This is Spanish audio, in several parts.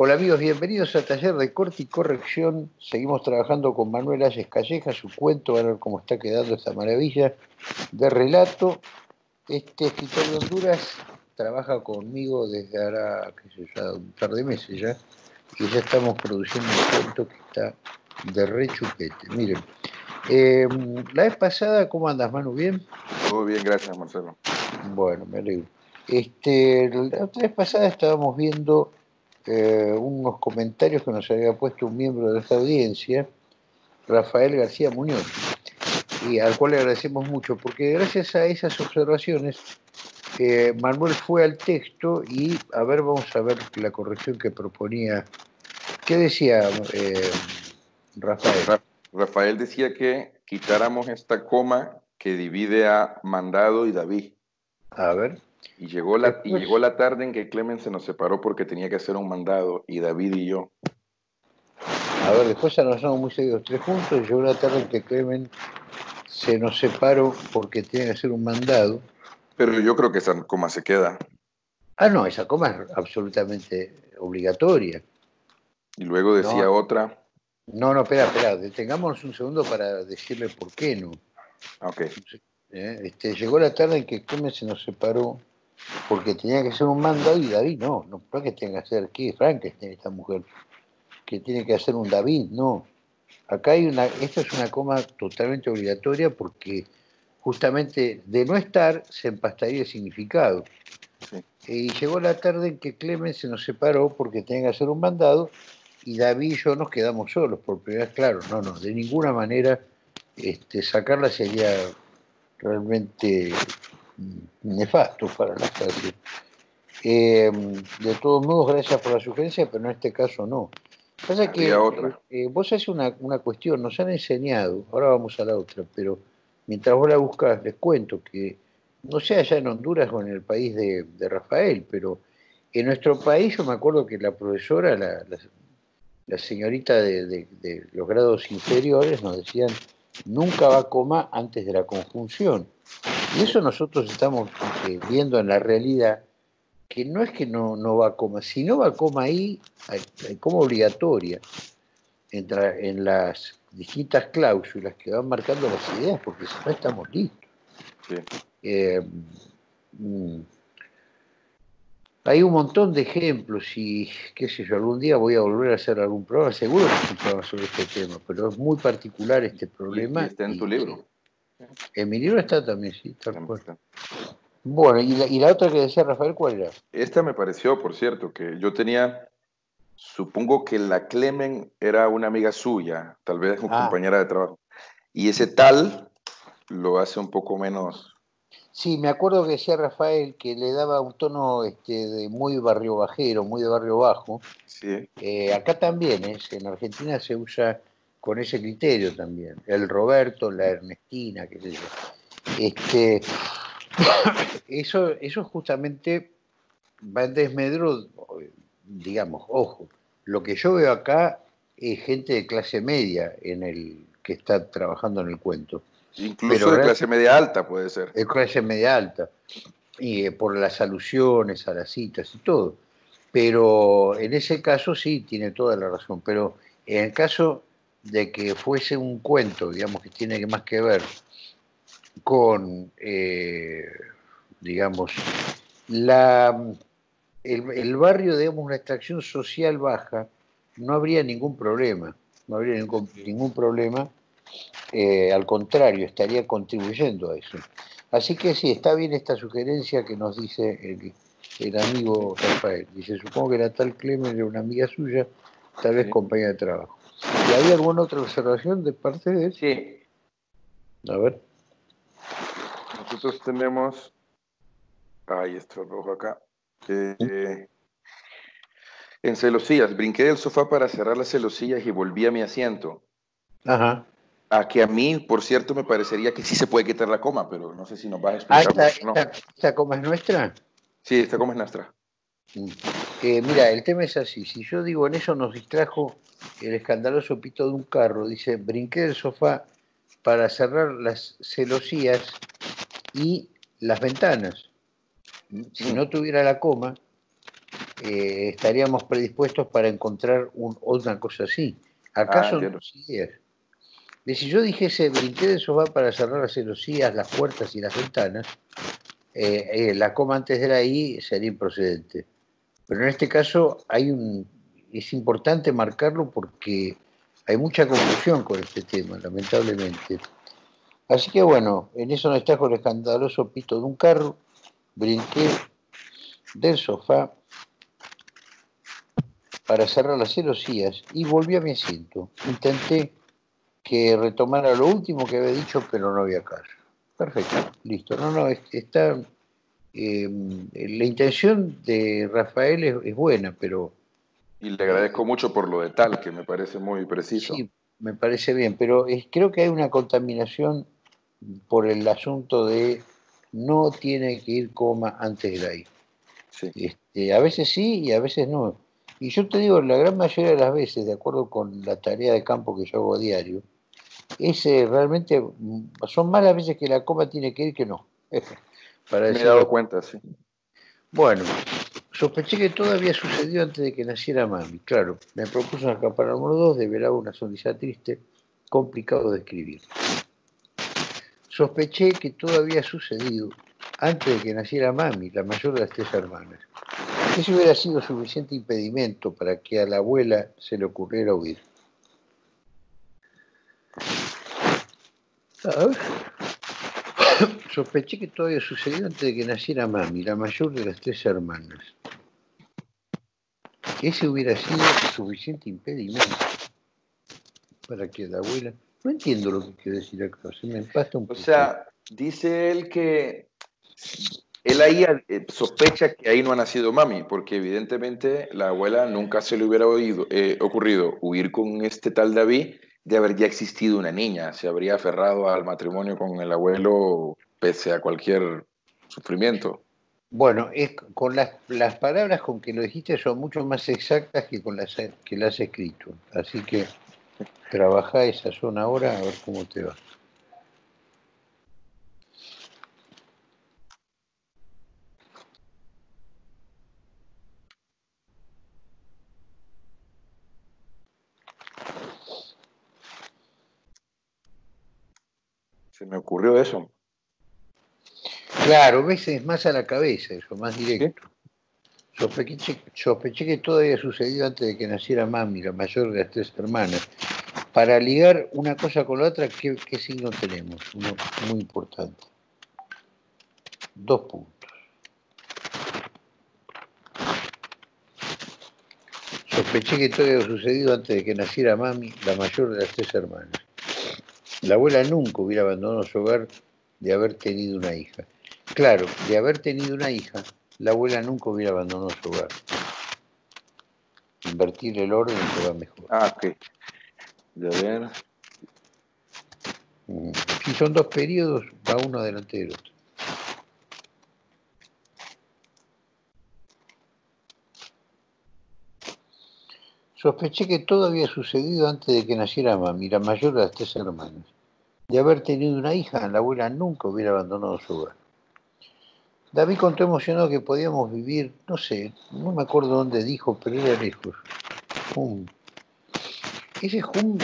Hola amigos, bienvenidos a Taller de Corte y Corrección. Seguimos trabajando con Manuel Ayes Calleja, su cuento, van a ver cómo está quedando esta maravilla de relato. Este escritor de Honduras trabaja conmigo desde ahora, qué sé yo, un par de meses ya, y ya estamos produciendo un cuento que está de re chupete. Miren, la vez pasada, ¿cómo andas, Manu? ¿Bien? Todo bien, gracias, Marcelo. Bueno, me alegro. La otra vez pasada estábamos viendo unos comentarios que nos había puesto un miembro de nuestra audiencia, Rafael García Muñoz, y al cual le agradecemos mucho, porque gracias a esas observaciones Manuel fue al texto y, a ver, vamos a ver la corrección que proponía. ¿Qué decía Rafael? Rafael decía que quitáramos esta coma que divide a Mandado y David. A ver. Y llegó la tarde en que Clemen se nos separó porque tenía que hacer un mandado, y David y yo. A ver, después ya nos somos muy seguidos tres juntos, y llegó la tarde en que Clemen se nos separó porque tenía que hacer un mandado. Pero yo creo que esa coma se queda. Ah, no, esa coma es absolutamente obligatoria. Y luego decía otra. No, espera, detengámonos un segundo para decirle por qué no. Ok. Llegó la tarde en que Clemen se nos separó porque tenía que hacer un mandado y David no es que tenga que hacer, ¿qué Frankenstein esta mujer? Que tiene que hacer un David, no. Acá hay esta es una coma totalmente obligatoria porque justamente de no estar se empastaría el significado. Sí. Y llegó la tarde en que Clemen se nos separó porque tenía que hacer un mandado y David y yo nos quedamos solos por primera vez, claro, no, de ninguna manera sacarla sería realmente nefastos para la clase. De todos modos, gracias por la sugerencia, pero en este caso no. Pasa que vos haces una cuestión, nos han enseñado, ahora vamos a la otra, pero mientras vos la buscas, les cuento que, no sé allá en Honduras o en el país de Rafael, pero en nuestro país yo me acuerdo que la profesora, la señorita de los grados inferiores nos decían: nunca va coma antes de la conjunción. Y eso nosotros estamos viendo en la realidad, que no es que no va coma, si no va coma ahí, hay como obligatoria en las distintas cláusulas que van marcando las ideas, porque si no estamos listos. Sí. Hay un montón de ejemplos y, qué sé yo, algún día voy a volver a hacer algún programa, seguro que es un programa sobre este tema, pero es muy particular este problema. Y está en tu libro. En mi libro está también, sí, tal cual. Bueno, ¿y la otra que decía Rafael, cuál era? Esta me pareció, por cierto, que yo tenía, supongo que la Clemen era una amiga suya, tal vez una compañera de trabajo, y ese tal lo hace un poco menos... Sí, me acuerdo que decía Rafael que le daba un tono de muy barrio bajero, muy de barrio bajo. Sí. Acá también, en Argentina se usa con ese criterio también. El Roberto, la Ernestina, qué sé yo. Eso justamente va en desmedro, digamos, ojo. Lo que yo veo acá es gente de clase media que está trabajando en el cuento. Incluso pero de clase media alta puede ser. De clase media alta, y por las alusiones a las citas y todo. Pero en ese caso sí, tiene toda la razón. Pero en el caso de que fuese un cuento, digamos, que tiene más que ver con, digamos, el barrio, digamos, una extracción social baja, no habría ningún problema. No habría ningún problema. Al contrario, estaría contribuyendo a eso. Así que sí, está bien esta sugerencia que nos dice el amigo Rafael. Dice, supongo que la tal Clemen era una amiga suya, tal vez compañera de trabajo. ¿Y había alguna otra observación de parte de él? Sí. A ver. Nosotros tenemos... Ay, esto rojo acá. En celosías, brinqué del sofá para cerrar las celosías y volví a mi asiento. Ajá. A que a mí, por cierto, me parecería que sí se puede quitar la coma, pero no sé si nos vas a explicar. ¿Esta coma es nuestra? Sí, esta coma es nuestra. Mira, el tema es así. Si yo digo en eso nos distrajo el escandaloso pito de un carro, dice, brinqué del sofá para cerrar las celosías y las ventanas. Si no tuviera la coma, estaríamos predispuestos para encontrar otra cosa así. ¿Acaso no sigue? Si yo dijese, brinqué de sofá para cerrar las celosías, las puertas y las ventanas, la coma antes de la I sería improcedente. Pero en este caso hay es importante marcarlo porque hay mucha confusión con este tema, lamentablemente. Así que bueno, en eso no está con el escandaloso pito de un carro, brinqué del sofá para cerrar las celosías y volví a mi asiento. Intenté que retomara lo último que había dicho, pero no había caso. Perfecto, listo. No, está... la intención de Rafael es buena, pero... Y le agradezco mucho por lo de tal, que me parece muy preciso. Sí, me parece bien, pero creo que hay una contaminación por el asunto de no tiene que ir coma antes de la I. Sí. A veces sí y a veces no. Y yo te digo, la gran mayoría de las veces, de acuerdo con la tarea de campo que yo hago a diario, realmente son más las veces que la coma tiene que ir que no. Para me he dado cuenta, sí. Bueno, sospeché que todo había sucedido antes de que naciera mami. Claro, me propuso una campana número 2, develaba una sonrisa triste, complicado de escribir. Sospeché que todo había sucedido antes de que naciera mami, la mayor de las tres hermanas. Eso hubiera sido suficiente impedimento para que a la abuela se le ocurriera huir. Sospeché que todo había sucedido antes de que naciera mami, la mayor de las tres hermanas. Ese hubiera sido suficiente impedimento para que la abuela... No entiendo lo que quiere decir acá, se me empasta un poco. O sea, dice él que... Él ahí sospecha que ahí no ha nacido mami, porque evidentemente la abuela nunca se le hubiera ocurrido huir con este tal David de haber ya existido una niña. Se habría aferrado al matrimonio con el abuelo pese a cualquier sufrimiento. Bueno, con las palabras con que lo dijiste son mucho más exactas que con las que las has escrito. Así que trabajá esa zona ahora a ver cómo te va. Se me ocurrió eso. Claro, a veces más a la cabeza, eso, más directo. Sospeché que todo había sucedido antes de que naciera mami, la mayor de las tres hermanas. Para ligar una cosa con la otra, ¿qué signo tenemos? Uno muy importante. 2 puntos. Sospeché que todo había sucedido antes de que naciera mami, la mayor de las tres hermanas. La abuela nunca hubiera abandonado su hogar de haber tenido una hija. Claro, de haber tenido una hija, la abuela nunca hubiera abandonado su hogar. Invertir el orden te va mejor. Ok. Ya ver. Si son 2 periodos, va uno delante del otro. Sospeché que todo había sucedido antes de que naciera mami, la mayor de las tres hermanas. De haber tenido una hija, la abuela nunca hubiera abandonado su hogar. David contó emocionado que podíamos vivir, no sé, no me acuerdo dónde dijo, pero era lejos. Hum. Ese hum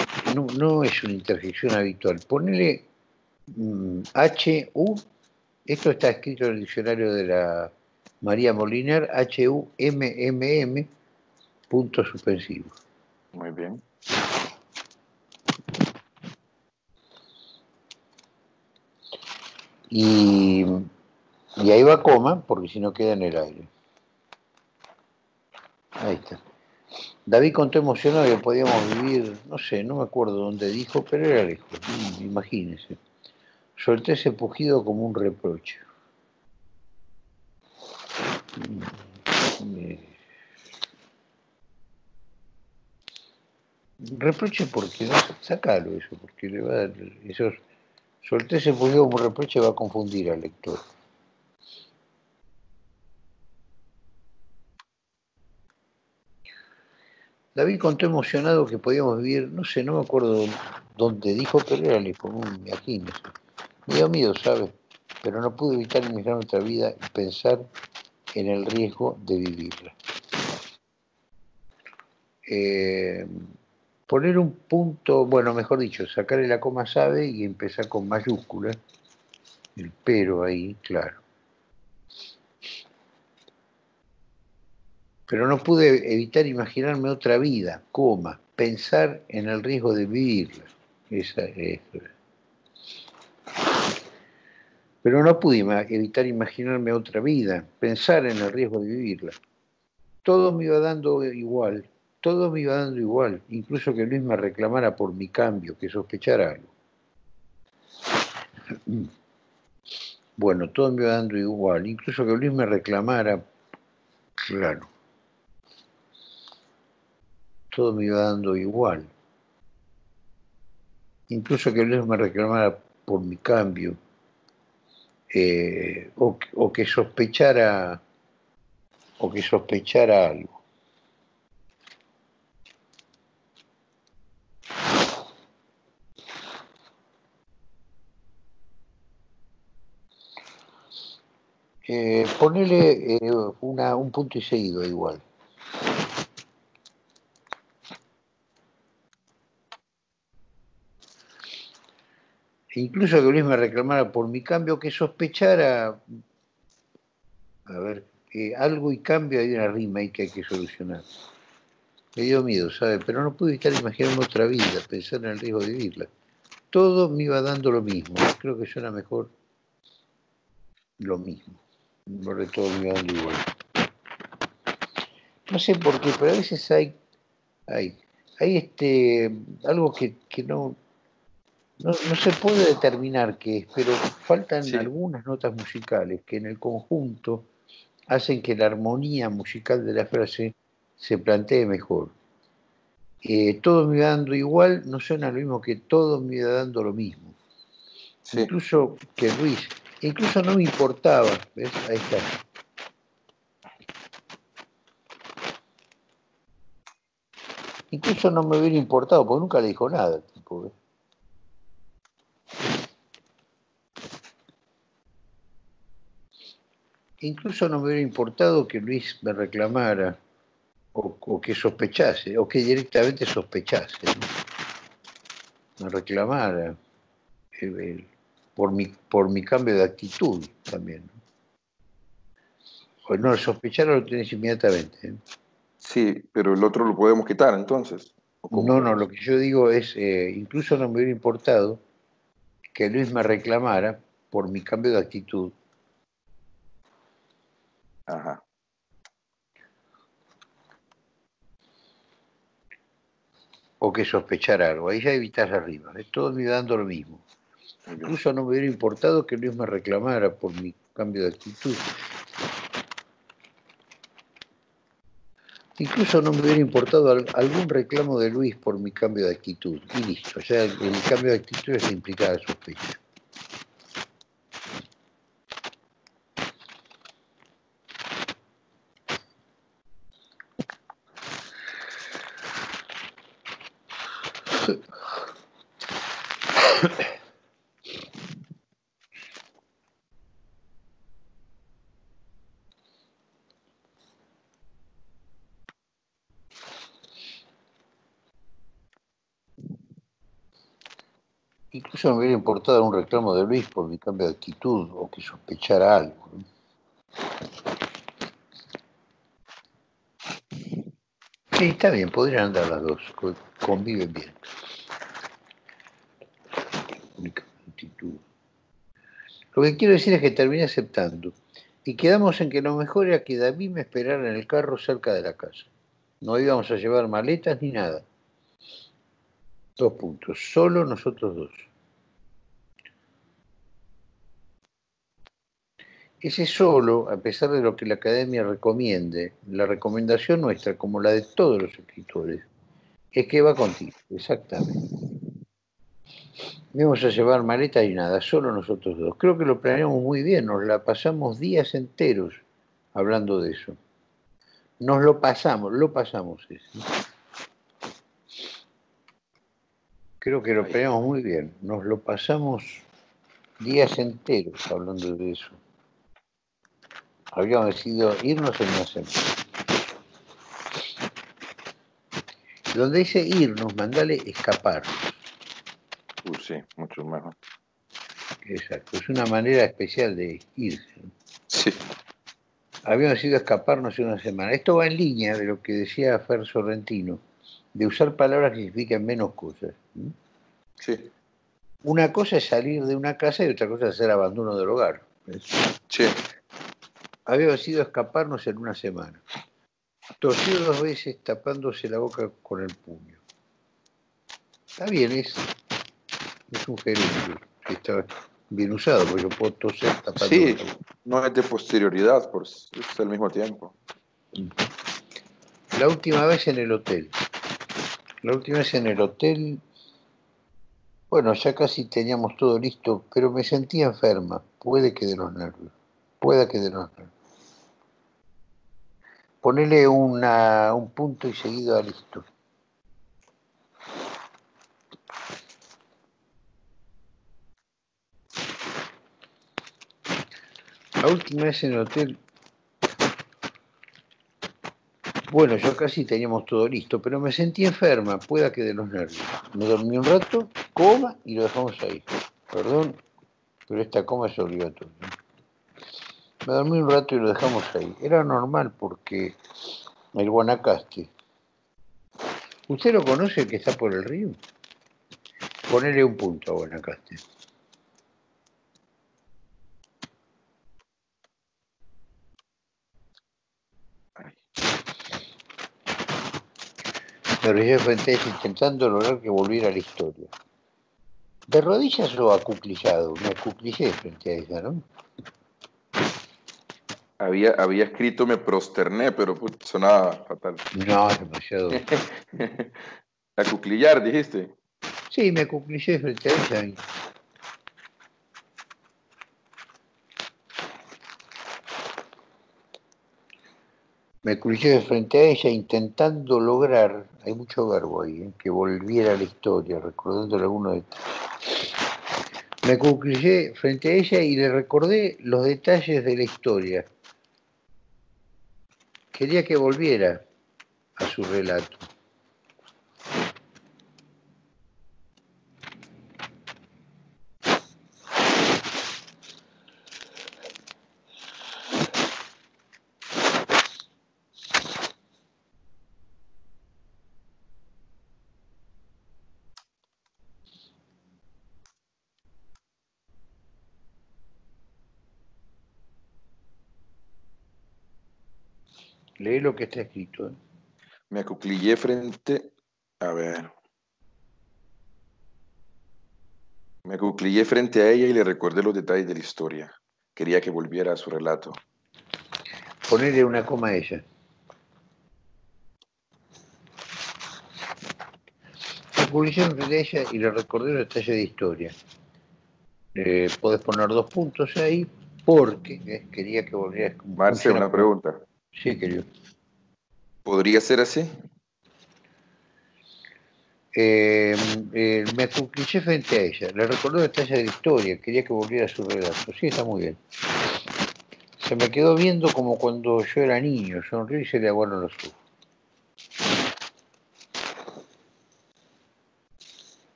no es una interjección habitual. Ponele H-U, esto está escrito en el diccionario de la María Moliner, H-U-M-M-M, puntos suspensivos. Muy bien. Y ahí va coma, porque si no queda en el aire. Ahí está. David contó emocionado que podíamos vivir, no sé, no me acuerdo dónde dijo, pero era lejos, imagínense. Solté ese pujido como un reproche. Reproche porque no, sacalo eso, porque le va a dar esos... Solté ese pujido como reproche, va a confundir al lector. David contó emocionado que podíamos vivir, no sé, no me acuerdo dónde dijo, pero era lejos, imagínese. Me dio miedo, ¿sabes? Pero no pude evitar imaginar nuestra vida y pensar en el riesgo de vivirla. poner un punto, bueno, mejor dicho, sacarle la coma SADE y empezar con mayúscula, el pero ahí, claro. Pero no pude evitar imaginarme otra vida, coma, pensar en el riesgo de vivirla. Esa es. Pero no pude evitar imaginarme otra vida, pensar en el riesgo de vivirla. Todo me iba dando igual, todo me iba dando igual, incluso que Luis me reclamara por mi cambio, que sospechara algo. Bueno, todo me iba dando igual, incluso que Luis me reclamara, claro. Todo me iba dando igual. Incluso que Luis me reclamara por mi cambio, o que sospechara, algo. Ponele un punto y seguido igual. Incluso que Luis me reclamara por mi cambio, que sospechara, a ver, algo y cambio, hay una rima ahí que hay que solucionar. Me dio miedo, ¿sabe? Pero no pude evitar imaginarme otra vida, pensar en el riesgo de vivirla. Todo me iba dando lo mismo. Creo que suena mejor lo mismo. No de todo me iba dando igual. No sé por qué, pero a veces hay algo que no... No se puede determinar qué es, pero faltan algunas notas musicales que en el conjunto hacen que la armonía musical de la frase se plantee mejor. Todo me va dando igual no suena lo mismo que todo me va dando lo mismo. Sí. Incluso que Luis, incluso no me importaba, ¿ves? Ahí está. Incluso no me hubiera importado, porque nunca le dijo nada, tipo, ¿ves? Incluso no me hubiera importado que Luis me reclamara o que sospechase, o que directamente sospechase, ¿no? Me reclamara por mi cambio de actitud también, ¿no? O no, sospechar lo tenés inmediatamente, ¿eh? Sí, pero el otro lo podemos quitar entonces. No, lo que yo digo es, incluso no me hubiera importado que Luis me reclamara por mi cambio de actitud. Ajá. O que sospechar algo, ahí ya evitas arriba, todo me iba dando lo mismo. Incluso no me hubiera importado que Luis me reclamara por mi cambio de actitud. Incluso no me hubiera importado algún reclamo de Luis por mi cambio de actitud. Y listo, ya el cambio de actitud es implicada sospecha. Incluso me hubiera importado un reclamo de Luis por mi cambio de actitud o que sospechara algo, ¿no? Sí, está bien, podrían andar las dos, conviven bien. Lo que quiero decir es que terminé aceptando y quedamos en que lo mejor era que David me esperara en el carro cerca de la casa. No íbamos a llevar maletas ni nada. 2 puntos. Solo nosotros dos. Ese solo, a pesar de lo que la academia recomiende, la recomendación nuestra, como la de todos los escritores, es que va contigo, exactamente. Vamos a llevar maletas y nada, solo nosotros dos. Creo que lo planeamos muy bien, nos la pasamos días enteros hablando de eso. Nos lo pasamos eso. Creo que lo planeamos muy bien, nos lo pasamos días enteros hablando de eso. Habíamos decidido irnos en una semana. Donde dice irnos, mandale escaparnos. Sí, mucho mejor. Exacto, es una manera especial de irse. Sí. Habíamos ido a escaparnos en una semana. Esto va en línea de lo que decía Fer Sorrentino, de usar palabras que significan menos cosas. Sí. Una cosa es salir de una casa y otra cosa es hacer abandono del hogar. Sí. Habíamos ido a escaparnos en una semana. Torció 2 veces tapándose la boca con el puño. Está bien, es un gerundio que está bien usado, porque yo puedo toser tapando. Sí, no es de posterioridad, es al mismo tiempo. La última vez en el hotel. La última vez en el hotel, bueno, ya casi teníamos todo listo, pero me sentía enferma. Puede que de los nervios. Pueda que de los nervios. Ponele un punto y seguido a listo. La última vez en el hotel, bueno, yo casi teníamos todo listo, pero me sentí enferma, pueda que de los nervios. Me dormí un rato, coma, y lo dejamos ahí. Perdón, pero esta coma es obligatoria. Me dormí un rato y lo dejamos ahí. Era normal porque el Guanacaste. ¿Usted lo conoce, el que está por el río? Ponele un punto a Guanacaste. Me arrodillé frente a él intentando lograr que volviera a la historia. De rodillas o acuclillado, me acuclillé frente a ella, ¿no? Había escrito me prosterné, pero sonaba fatal. No, demasiado. Acuclillar, dijiste. Sí, me acuclillé frente a ella. Me acuclillé frente a ella intentando lograr, hay mucho verbo ahí, que volviera a la historia, recordando algunos detalles. Me acuclillé frente a ella y le recordé los detalles de la historia. Quería que volviera a su relato. Leí lo que está escrito. Me acuclillé frente... A ver. Me acuclillé frente a ella y le recordé los detalles de la historia. Quería que volviera a su relato. Ponerle una coma a ella. Me acuclillé frente a ella y le recordé los detalles de la historia. Podés poner 2 puntos ahí porque quería que volviera... Marce, una pregunta. Sí, querido. ¿Podría ser así? Me acuclillé frente a ella. Le recordó detalles de la historia. Quería que volviera a su relato. Sí, está muy bien. Se me quedó viendo como cuando yo era niño. Sonrió y se le aguaron los ojos.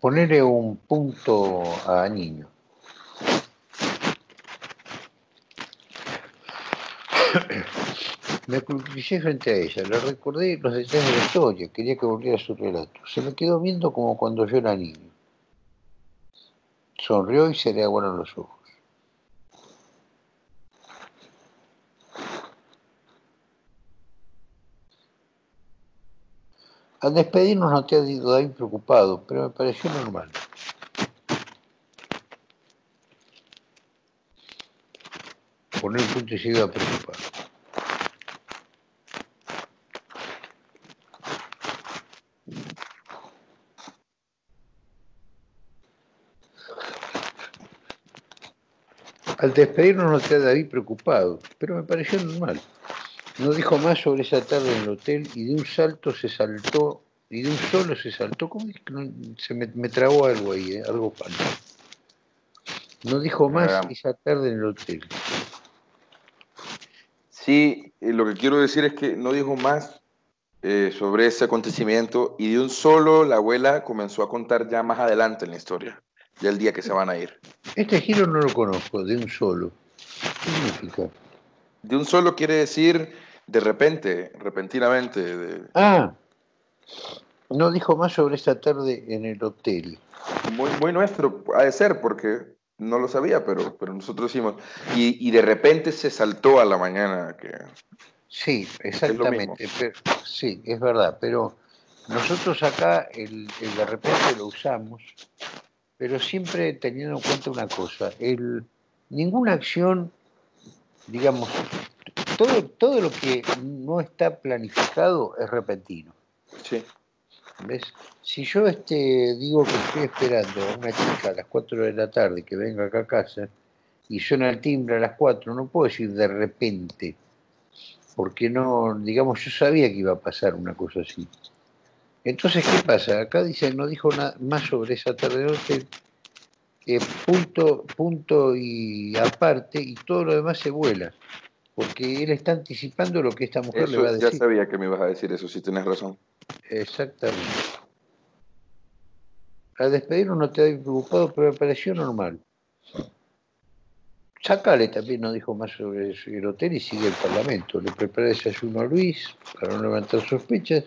Ponerle un punto a niño. Me acuclillé frente a ella, le recordé los detalles de la historia, quería que volviera a su relato. Se me quedó viendo como cuando yo era niño. Sonrió y se le aguaron los ojos. Al despedirnos noté a Dudai preocupado, pero me pareció normal. Poner el punto y se iba a preocupar. Al despedirnos noté a David preocupado, pero me pareció normal. No dijo más sobre esa tarde en el hotel y de un salto se saltó, y de un solo se saltó. ¿Cómo es que no? Se me trabó algo ahí, algo falso. No dijo más esa tarde en el hotel Sí, lo que quiero decir es que no dijo más sobre ese acontecimiento, y de un solo la abuela comenzó a contar ya más adelante en la historia, ya el día que se van a ir. Este giro no lo conozco, de un solo. ¿Qué significa? De un solo quiere decir de repente, repentinamente. Ah, no dijo más sobre esta tarde en el hotel. Muy, muy nuestro, ha de ser, porque no lo sabía, pero nosotros hicimos. Y de repente se saltó a la mañana. Que sí, exactamente. Es pero, sí, es verdad, pero nosotros acá el de repente lo usamos, pero siempre teniendo en cuenta una cosa, ninguna acción, digamos, todo lo que no está planificado es repentino. Sí. ¿Ves? Si yo digo que estoy esperando a una chica a las 4 de la tarde que venga acá a casa y suena el timbre a las 4, no puedo decir de repente, porque no, digamos, yo sabía que iba a pasar una cosa así. Entonces, ¿qué pasa? Acá dicen, no dijo nada más sobre esa tarde-noche, punto y aparte, y todo lo demás se vuela, porque él está anticipando lo que esta mujer le va a decir. Ya sabía que me ibas a decir eso, si tenés razón. Exactamente. Al despedirnos no te había preocupado, pero me pareció normal. Sacale también, no dijo más sobre el hotel y sigue el parlamento. Le preparé desayuno a Luis para no levantar sospechas.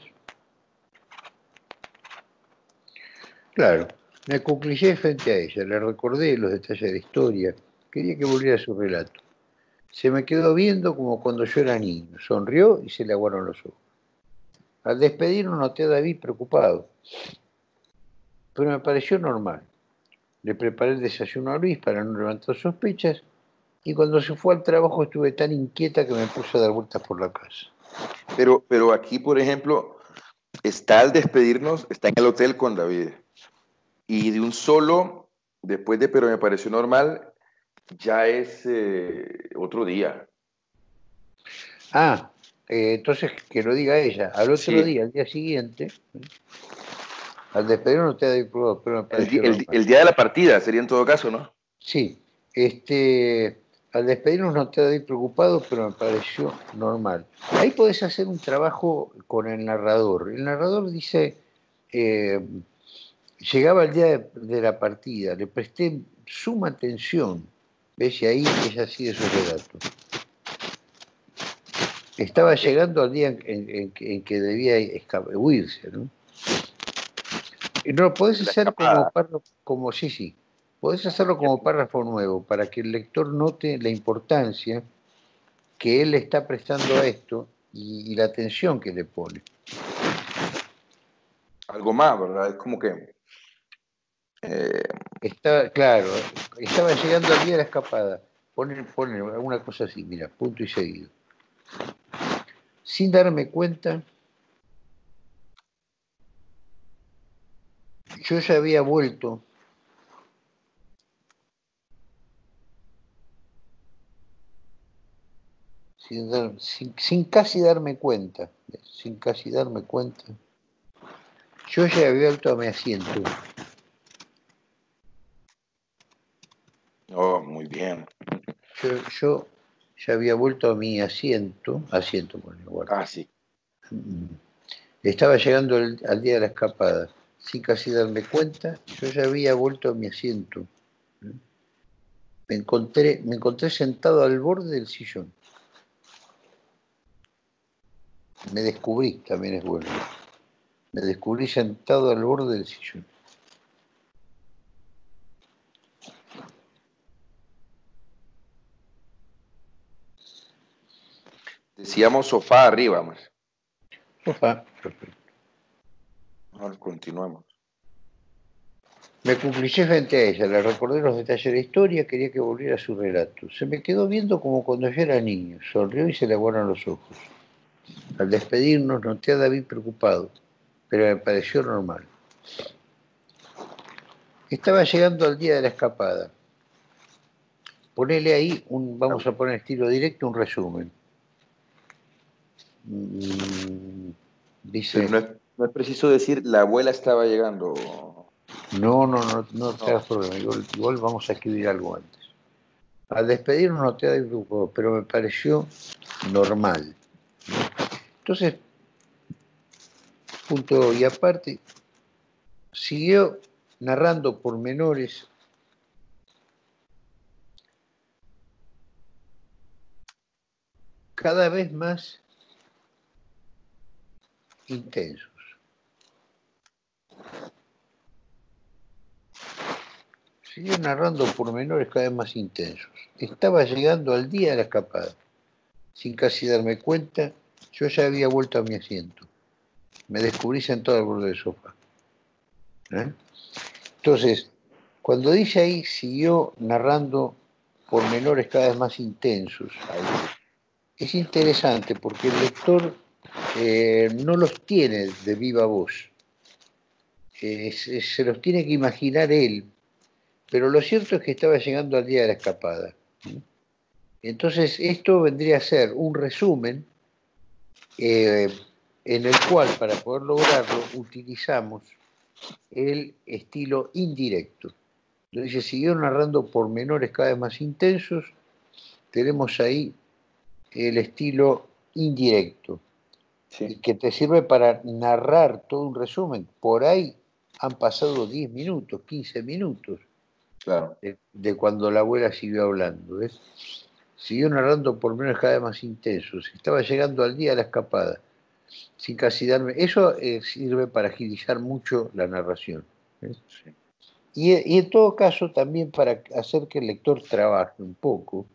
Claro, me acuclillé frente a ella, le recordé los detalles de la historia. Quería que volviera a su relato. Se me quedó viendo como cuando yo era niño. Sonrió y se le aguaron los ojos. Al despedirnos noté a David preocupado, pero me pareció normal. Le preparé el desayuno a Luis para no levantar sospechas, y cuando se fue al trabajo estuve tan inquieta que me puse a dar vueltas por la casa. Pero aquí, por ejemplo, está al despedirnos, está en el hotel con David. Y de un solo, después de pero me pareció normal, ya es otro día. Ah, entonces, que lo diga ella. Al otro día, al día siguiente, al despedirnos te da probado, pero el día de la partida sería en todo caso, ¿no? Sí. Al despedirnos no te da preocupado, pero me pareció normal. Ahí podés hacer un trabajo con el narrador. El narrador dice, llegaba el día de la partida, le presté suma atención. ¿Ves? Y ahí ella sigue su relato. Estaba llegando al día en que debía huirse, ¿no? Y no, podés hacer como sí, podés hacerlo como párrafo nuevo, para que el lector note la importancia que él está prestando a esto y la atención que le pone. Algo más, ¿verdad? Es como que... claro, estaba llegando al día de la escapada. Poner alguna cosa así, mira, punto y seguido. Sin darme cuenta, yo ya había vuelto sin casi darme cuenta, yo ya había vuelto a mi asiento. Oh, muy bien. Yo ya había vuelto a mi asiento con el guarda. Ah, sí. Estaba llegando al día de la escapada. Sin casi darme cuenta, yo ya había vuelto a mi asiento. Me encontré sentado al borde del sillón. Me descubrí, también es bueno. Me descubrí sentado al borde del sillón. Decíamos sofá arriba, más. Sofá, perfecto. Ahora continuamos. Me cumplicé frente a ella, le recordé los detalles de la historia, quería que volviera a su relato. Se me quedó viendo como cuando yo era niño, sonrió y se le aguaron los ojos. Al despedirnos noté a David preocupado, pero me pareció normal. Estaba llegando al día de la escapada. Ponele ahí, vamos a poner estilo directo, un resumen. Dice, no es preciso decir la abuela estaba llegando. No te hagas problema, igual vamos a escribir algo antes. Al despedirnos noté del grupo, pero me pareció normal. Entonces, punto y aparte, siguió narrando pormenores cada vez más intensos. Siguió narrando pormenores cada vez más intensos. Estaba llegando al día de la escapada. Sin casi darme cuenta, yo ya había vuelto a mi asiento. Me descubrí sentado al borde del sofá. ¿Eh? Entonces, cuando dice ahí, siguió narrando pormenores cada vez más intensos. Es interesante porque el lector no los tiene de viva voz. Se los tiene que imaginar él. Pero lo cierto es que estaba llegando al día de la escapada. Entonces, esto vendría a ser un resumen en el cual, para poder lograrlo, utilizamos el estilo indirecto. Entonces, siguieron narrando pormenores cada vez más intensos. Tenemos ahí el estilo indirecto, sí, que te sirve para narrar todo un resumen. Por ahí han pasado 10 minutos, 15 minutos. Claro. De cuando la abuela siguió hablando, ¿ves? Siguió narrando pormenores cada vez más intensos. Estaba llegando al día de la escapada, sin casi darme. Eso sirve para agilizar mucho la narración, ¿ves? Sí. Y en todo caso también para hacer que el lector trabaje un poco,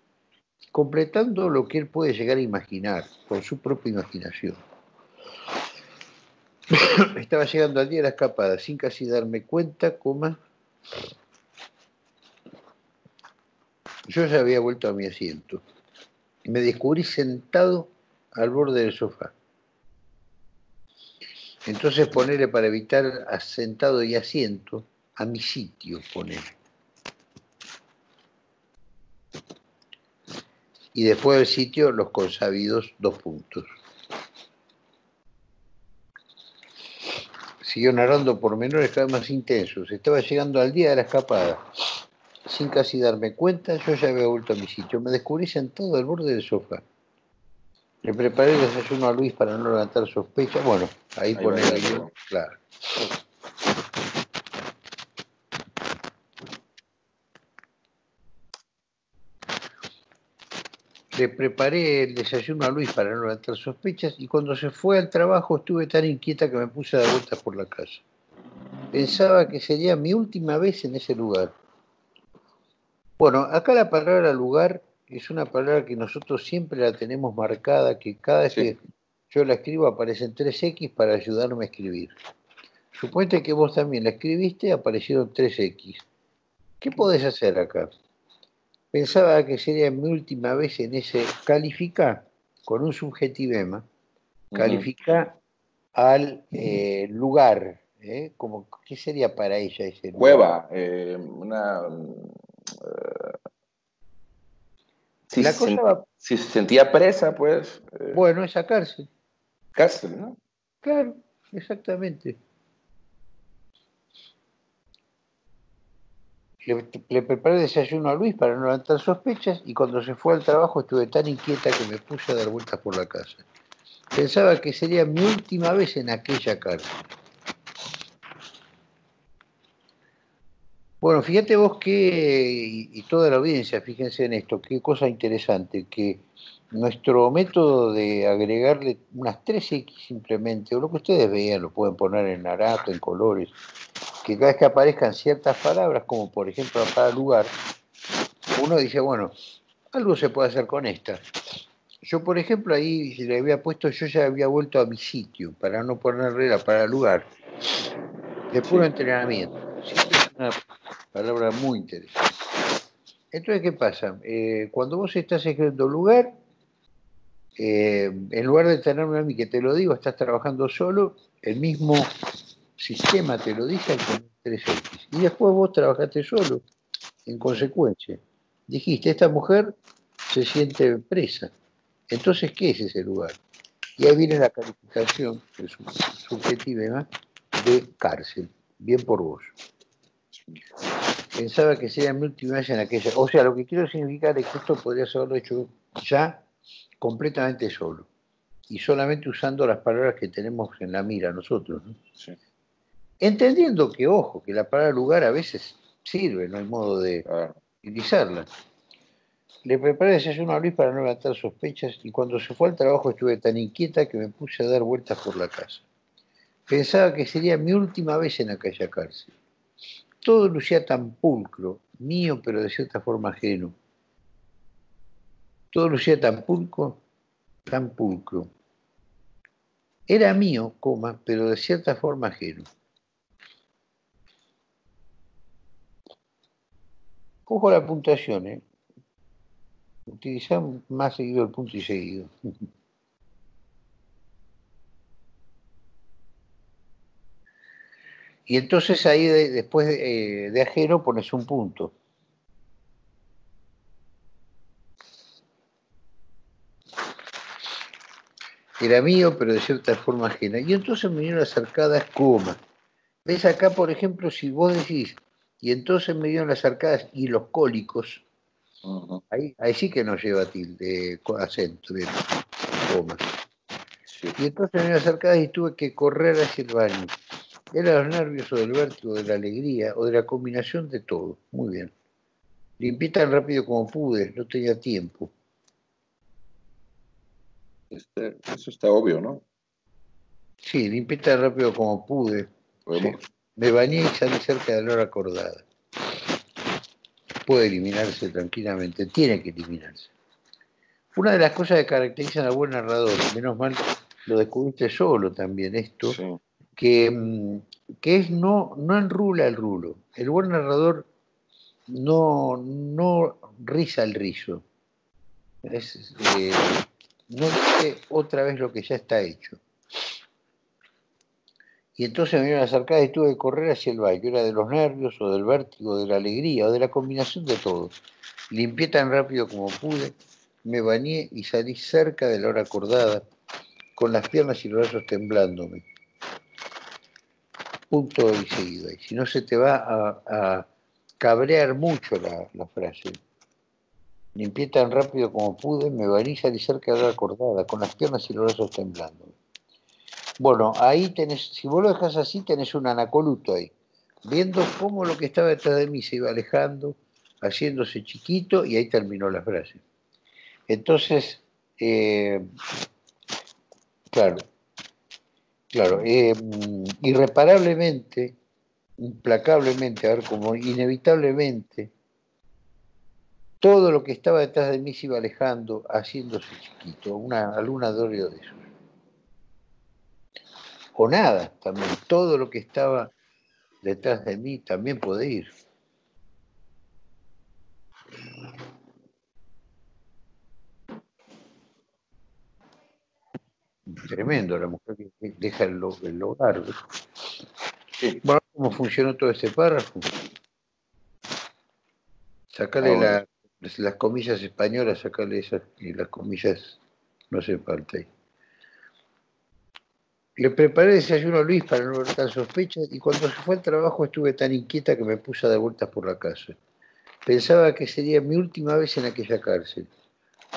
completando lo que él puede llegar a imaginar con su propia imaginación. Estaba llegando al día de la escapada, sin casi darme cuenta, coma, yo ya había vuelto a mi asiento. Me descubrí sentado al borde del sofá. Entonces ponerle, para evitar sentado y asiento, a mi sitio poner. Y después del sitio, los consabidos 2 puntos. Siguió narrando pormenores cada vez más intensos. Estaba llegando al día de la escapada. Sin casi darme cuenta, yo ya había vuelto a mi sitio. Me descubrí sentado al borde del sofá. Le preparé el desayuno a Luis para no levantar sospechas. Bueno, ahí pone el guión, claro. Le preparé el desayuno a Luis para no levantar sospechas y cuando se fue al trabajo estuve tan inquieta que me puse a dar vueltas por la casa. Pensaba que sería mi última vez en ese lugar. Bueno, acá la palabra lugar es una palabra que nosotros siempre la tenemos marcada, que cada vez que yo la escribo aparecen 3X para ayudarme a escribir. Suponete que vos también la escribiste, aparecieron 3X. ¿Qué podés hacer acá? Pensaba que sería mi última vez en ese... Calificar, con un subjetivema, calificar al lugar, ¿eh? Como, ¿qué sería para ella ese lugar? Cueva, una... si la cosa si se sentía presa, pues bueno, esa cárcel, ¿no? Claro, exactamente. Le preparé el desayuno a Luis para no levantar sospechas y cuando se fue al trabajo estuve tan inquieta que me puse a dar vueltas por la casa. Pensaba que sería mi última vez en aquella cárcel. Bueno, fíjate vos que, y toda la audiencia, fíjense en esto, qué cosa interesante, que nuestro método de agregarle unas 3X simplemente, o lo que ustedes vean, lo pueden poner en naranjo, en colores, que cada vez que aparezcan ciertas palabras, como por ejemplo a cada lugar, uno dice, bueno, algo se puede hacer con esta. Yo, por ejemplo, ahí le había puesto, yo ya había vuelto a mi sitio, para no ponerle la palabra lugar, de puro entrenamiento. Una palabra muy interesante. Entonces, ¿qué pasa? Cuando vos estás escribiendo lugar, en lugar de tenerme a mí que te lo digo, estás trabajando solo, el mismo sistema te lo dice con 3X. Y después vos trabajaste solo, en consecuencia. Dijiste, esta mujer se siente presa. Entonces, ¿qué es ese lugar? Y ahí viene la calificación, que es subjetiva, de cárcel. Bien por vos. pensaba que sería mi última vez en aquella. O sea, lo que quiero significar es que esto podrías haberlo hecho ya completamente solo. Y solamente usando las palabras que tenemos en la mira nosotros, ¿no? Sí. Entendiendo que, ojo, que la palabra lugar a veces sirve, no hay modo de utilizarla. Le preparé desayuno a Luis para no levantar sospechas y cuando se fue al trabajo estuve tan inquieta que me puse a dar vueltas por la casa. Pensaba que sería mi última vez en aquella cárcel. Todo lucía tan pulcro, mío pero de cierta forma ajeno. Todo lucía tan pulcro, tan pulcro. Era mío, coma, pero de cierta forma ajeno. Ojo a la puntuación, ¿eh? Utilizamos más seguido el punto y seguido. Y entonces ahí después de ajeno pones un punto. Era mío, pero de cierta forma ajena. Y entonces me dieron las arcadas, coma. ¿Ves acá, por ejemplo, si vos decís, y entonces me dieron las arcadas y los cólicos? Uh-huh. Ahí sí que no lleva tilde, acento, bien, coma. Sí. Y entonces me dieron las arcadas y tuve que correr hacia el baño. Era los nervios o del vértigo, de la alegría o de la combinación de todo. Muy bien. Limpié tan rápido como pude, no tenía tiempo. Eso está obvio, ¿no? Sí, limpié tan rápido como pude. Sí. Me bañé y salí cerca de la hora acordada. Puede eliminarse tranquilamente, tiene que eliminarse. Una de las cosas que caracterizan al buen narrador, menos mal lo descubriste solo también esto, sí. que es no enrula el rulo. El buen narrador no riza el rizo. No dice otra vez lo que ya está hecho. Y entonces me dieron las arcadas y tuve que correr hacia el baño. Era de los nervios o del vértigo, de la alegría o de la combinación de todo. Limpié tan rápido como pude, me bañé y salí cerca de la hora acordada, con las piernas y los brazos temblándome. Punto y seguido. Si no se te va a cabrear mucho la frase. Limpié tan rápido como pude, me bañé y salí cerca de la hora acordada, con las piernas y los brazos temblándome. Bueno, ahí tenés, si vos lo dejás así, tenés un anacoluto ahí, viendo cómo lo que estaba detrás de mí se iba alejando, haciéndose chiquito, y ahí terminó la frase. Entonces, claro, irreparablemente, implacablemente, a ver, como inevitablemente, todo lo que estaba detrás de mí se iba alejando, haciéndose chiquito, alguna doble de eso. O nada, también todo lo que estaba detrás de mí también puede ir. Tremendo, la mujer que deja el hogar. Sí. Bueno, ¿cómo funcionó todo este párrafo? Sacale las comillas españolas, sacale esas y las comillas no hacen falta ahí. Le preparé desayuno a Luis para no levantar sospechas y cuando se fue al trabajo estuve tan inquieta que me puse a dar vueltas por la casa. Pensaba que sería mi última vez en aquella cárcel.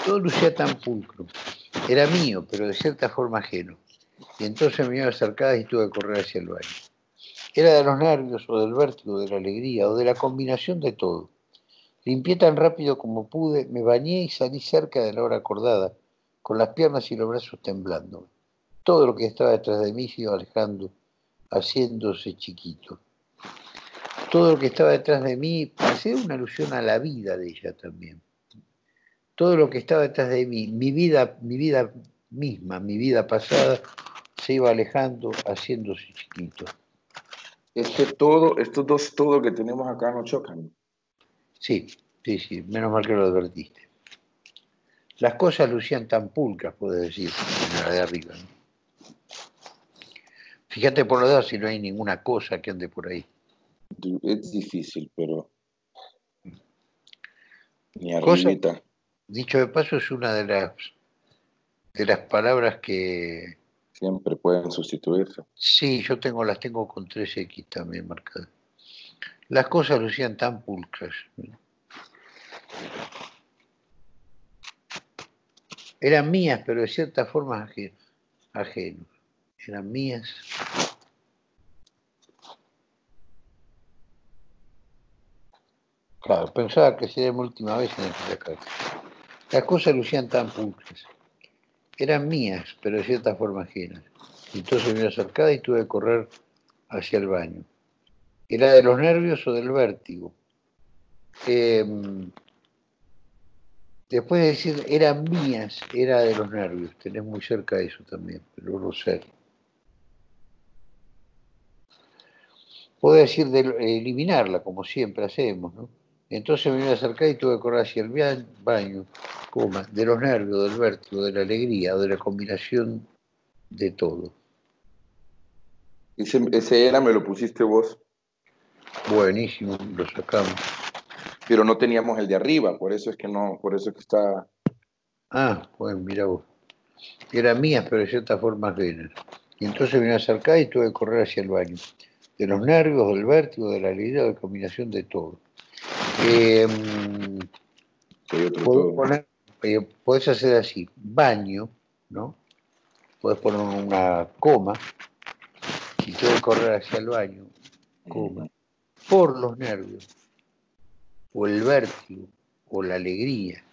Todo lucía tan pulcro. Era mío, pero de cierta forma ajeno. Y entonces me dieron las arcadas y tuve que correr hacia el baño. Era de los nervios o del vértigo, de la alegría o de la combinación de todo. Limpié tan rápido como pude, me bañé y salí cerca de la hora acordada, con las piernas y los brazos temblando. Todo lo que estaba detrás de mí se iba alejando, haciéndose chiquito. Todo lo que estaba detrás de mí, hacía una alusión a la vida de ella también. Todo lo que estaba detrás de mí, mi vida misma, mi vida pasada, se iba alejando, haciéndose chiquito. Estos dos todo que tenemos acá no chocan. Sí, menos mal que lo advertiste. Las cosas lucían tan pulcas, podés decir, en la de arriba, ¿no? Fíjate por los dos si no hay ninguna cosa que ande por ahí. Es difícil, pero... Ni arribita. Cosa, dicho de paso, es una de las palabras que... Siempre pueden sustituirse. Sí, yo las tengo con 3X también marcadas. las cosas lucían tan pulcras. Eran mías, pero de cierta forma ajenas. Eran mías. Claro, pensaba que sería mi última vez en esta casa. Las cosas lucían tan pulcras. Eran mías, pero de cierta forma ajenas. Entonces me acercaba y tuve que correr hacia el baño. ¿Era de los nervios o del vértigo? Después de decir, eran mías, era de los nervios. Tenés muy cerca eso también, pero no sé. Puedo decir de eliminarla, como siempre hacemos, ¿no? Entonces me iba a acercar y tuve que correr hacia el baño, coma, de los nervios, del vértigo, de la alegría, de la combinación de todo. Ese era me lo pusiste vos. Buenísimo, lo sacamos. Pero no teníamos el de arriba, por eso es que no, por eso es que está... Ah, pues mira vos. Era mía, pero de cierta forma ajena. Y entonces me acercaba y tuve que correr hacia el baño. De los nervios, del vértigo, de la alegría, de la combinación de todo. Podés hacer así, baño, ¿no? Podés poner una coma y tuve que correr hacia el baño, coma, por los nervios. O el vértigo, o la alegría.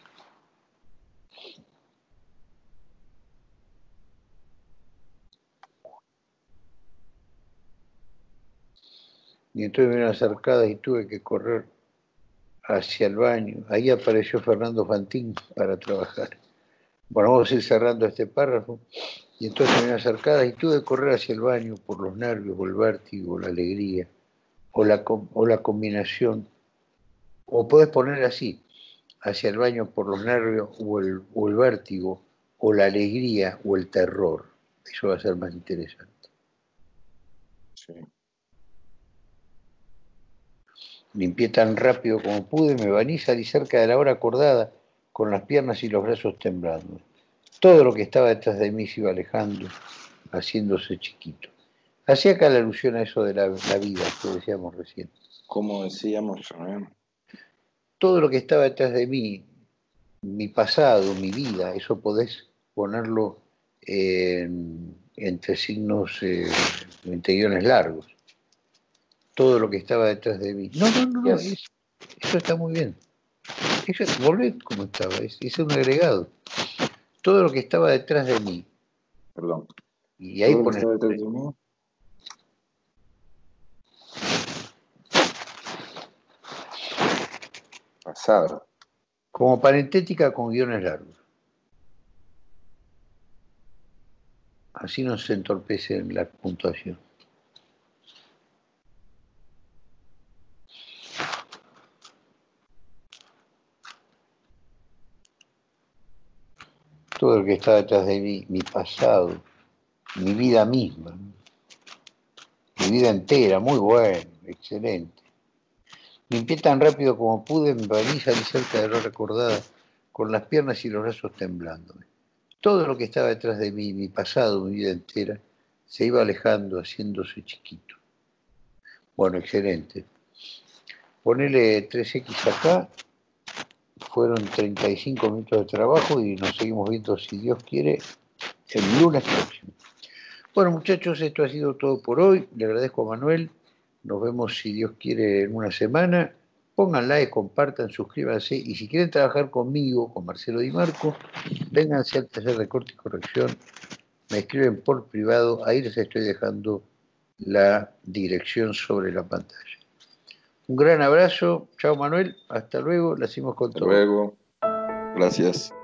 Y entonces me vieron acercadas y tuve que correr hacia el baño. Ahí apareció Fernando Fantín para trabajar. Bueno, vamos a ir cerrando este párrafo. Y entonces me vieron acercadas y tuve que correr hacia el baño por los nervios, o el vértigo, o la alegría, o la combinación. O podés poner así, hacia el baño por los nervios o el vértigo, o la alegría o el terror. Eso va a ser más interesante. Sí. Limpié tan rápido como pude, me bañé y salí cerca de la hora acordada, con las piernas y los brazos temblando. Todo lo que estaba detrás de mí se iba alejando, haciéndose chiquito. Hacía acá la alusión a eso de la vida que decíamos recién. Como decíamos, ¿no? Todo lo que estaba detrás de mí, mi pasado, mi vida, eso podés ponerlo entre signos, entre guiones largos. Todo lo que estaba detrás de mí. No, eso está muy bien. Eso, volvé como estaba, es un agregado. Todo lo que estaba detrás de mí. Perdón. Y ahí pones... Pasado. Como parentética con guiones largos. Así no se entorpece en la puntuación. Todo lo que está detrás de mí, mi pasado, mi vida misma, mi vida entera, muy bueno, excelente. Limpié tan rápido como pude, me bañé y salí cerca de la recordada, con las piernas y los brazos temblándome. Todo lo que estaba detrás de mí, mi pasado, mi vida entera, se iba alejando, haciéndose chiquito. Bueno, excelente. Ponele 3X acá, fueron 35 minutos de trabajo y nos seguimos viendo, si Dios quiere, el lunes próximo. Bueno, muchachos, esto ha sido todo por hoy. Le agradezco a Manuel. Nos vemos, si Dios quiere, en una semana. Pongan like, compartan, suscríbanse. Y si quieren trabajar conmigo, con Marcelo Di Marco, vénganse al taller de corte y corrección. Me escriben por privado. Ahí les estoy dejando la dirección sobre la pantalla. Un gran abrazo. Chao, Manuel. Hasta luego. La hacemos con todo. Hasta luego. Gracias.